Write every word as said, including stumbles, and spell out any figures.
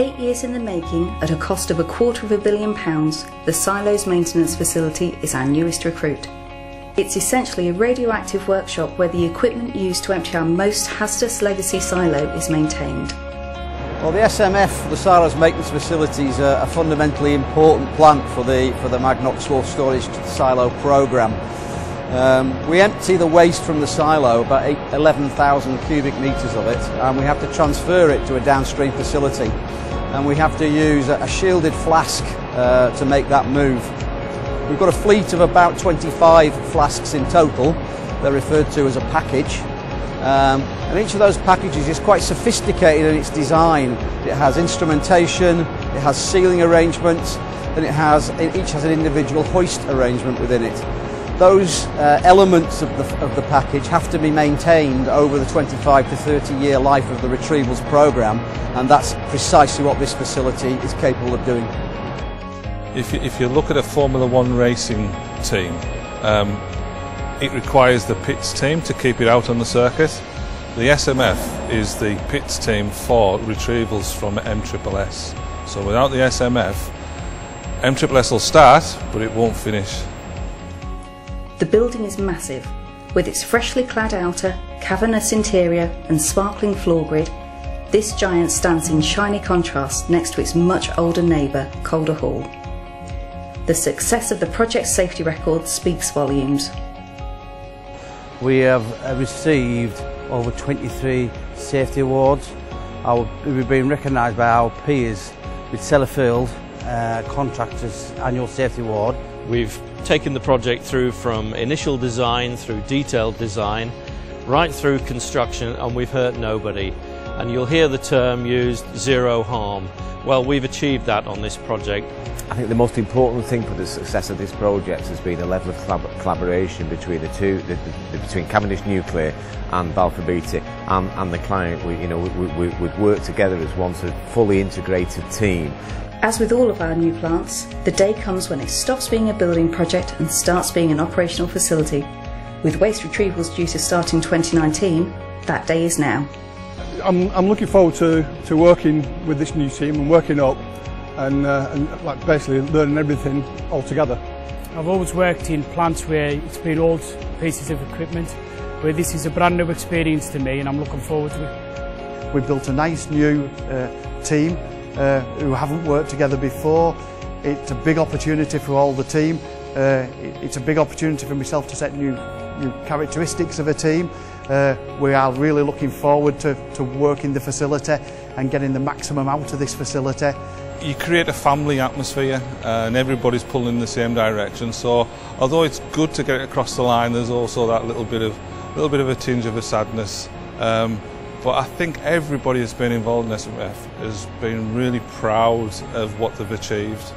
eight years in the making, at a cost of a quarter of a billion pounds, the Silos Maintenance Facility is our newest recruit. It's essentially a radioactive workshop where the equipment used to empty our most hazardous legacy silo is maintained. Well, the S M F, the Silos Maintenance Facility, is a, a fundamentally important plant for the, for the Magnox Storage Silo Programme. Um, we empty the waste from the silo, about eleven thousand cubic metres of it, and we have to transfer it to a downstream facility. And we have to use a, a shielded flask uh, to make that move. We've got a fleet of about twenty-five flasks in total. They're referred to as a package. Um, and each of those packages is quite sophisticated in its design. It has instrumentation, it has sealing arrangements, and it has, it each has an individual hoist arrangement within it. Those uh, elements of the, of the package have to be maintained over the twenty-five to thirty year life of the retrievals program, and that's precisely what this facility is capable of doing. If you, if you look at a Formula One racing team, um, it requires the pits team to keep it out on the circuit. The S M F is the pits team for retrievals from M S S S. So without the S M F, M S S S will start, but it won't finish. The building is massive. With its freshly clad outer, cavernous interior and sparkling floor grid, this giant stands in shiny contrast next to its much older neighbour, Calder Hall. The success of the project's safety record speaks volumes. We have received over twenty-three safety awards. Our, we've been recognised by our peers with Sellafield uh, Contractors Annual Safety Award. We've taken the project through from initial design through detailed design, right through construction, and we've hurt nobody. And you'll hear the term used, zero harm. Well, we've achieved that on this project. I think the most important thing for the success of this project has been the level of collaboration between the two, the, the, between Cavendish Nuclear and Balfour Beatty and, and the client. We, you know, we, we, we've worked together as one sort of fully integrated team. As with all of our new plants, the day comes when it stops being a building project and starts being an operational facility. With waste retrievals due to start in twenty nineteen, that day is now. I'm, I'm looking forward to, to working with this new team and working up and, uh, and like basically learning everything all together. I've always worked in plants where it's been old pieces of equipment, where this is a brand new experience to me, and I'm looking forward to it. We've built a nice new uh, team uh, who haven't worked together before. It's a big opportunity for all the team. Uh, it, it's a big opportunity for myself to set new New characteristics of a team. Uh, we are really looking forward to, to working the facility and getting the maximum out of this facility. You create a family atmosphere uh, and everybody's pulling in the same direction, so although it's good to get it across the line, there's also that little bit of little bit of a tinge of a sadness. Um, but I think everybody that's been involved in S M F has been really proud of what they've achieved.